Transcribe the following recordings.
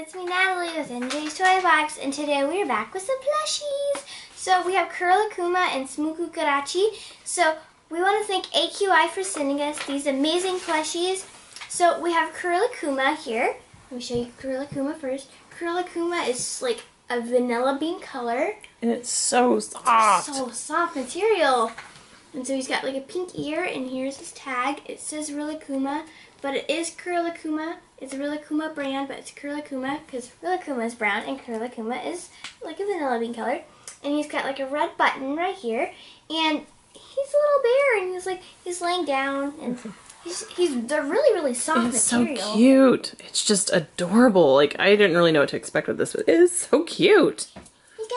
it's me Natalie with NJ's Toy Box, and today we're back with some plushies. So we have Korilakkuma and Sumikko Gurashi. So we want to thank AQI for sending us these amazing plushies. So we have Korilakkuma here. Let me show you Korilakkuma first. Korilakkuma is like a vanilla bean color. And it's so soft. It's so soft material. And so he's got like a pink ear, and here's his tag. It says Rilakkuma, but it is Korilakkuma. It's a Rilakkuma brand, but it's Korilakkuma because Rilakkuma is brown and Korilakkuma is like a vanilla bean color. And he's got like a red button right here, and he's a little bear, and he's laying down, and they're really soft material. It's so cute. It's just adorable. Like, I didn't really know what to expect with this, but it is so cute. He's got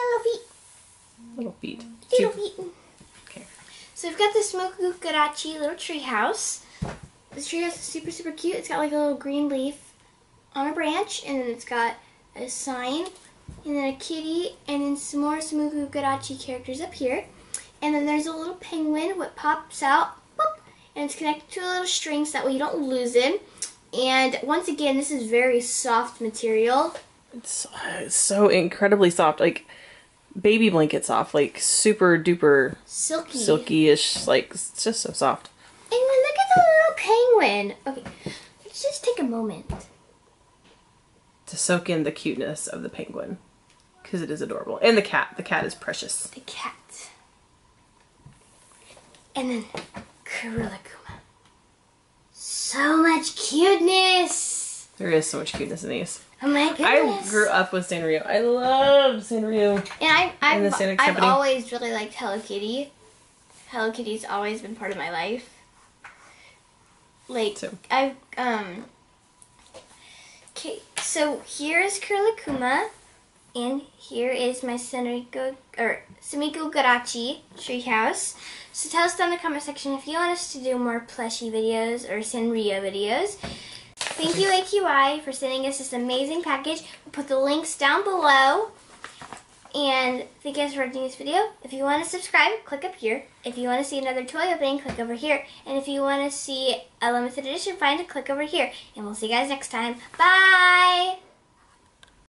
little feet. Little feet. So we've got the Sumikko Gurashi little treehouse. This treehouse is super cute. It's got like a little green leaf on a branch, and then it's got a sign, and then a kitty, and then some more Sumikko Gurashi characters up here. And then there's a little penguin what pops out, boop, and it's connected to a little string so that way you don't lose him. And once again, this is very soft material. It's so incredibly soft, like baby blankets off, like super duper silky-ish, like it's just so soft. And look at the little penguin. Okay, let's just take a moment to soak in the cuteness of the penguin, because it is adorable. And the cat is precious. The cat. And then Korilakkuma. So much cuteness. There is so much cuteness in these. Oh my goodness. I grew up with Sanrio. I love Sanrio. And I've always really liked Hello Kitty. Hello Kitty's always been part of my life. Like, so. Okay, so here is Korilakkuma, and here is my Sumikko Gurashi treehouse. So tell us down in the comment section if you want us to do more plushie videos or Sanrio videos. Thank you, AQI, for sending us this amazing package. We'll put the links down below. And thank you guys for watching this video. If you want to subscribe, click up here. If you want to see another toy opening, click over here. And if you want to see a limited edition find, click over here. And we'll see you guys next time. Bye!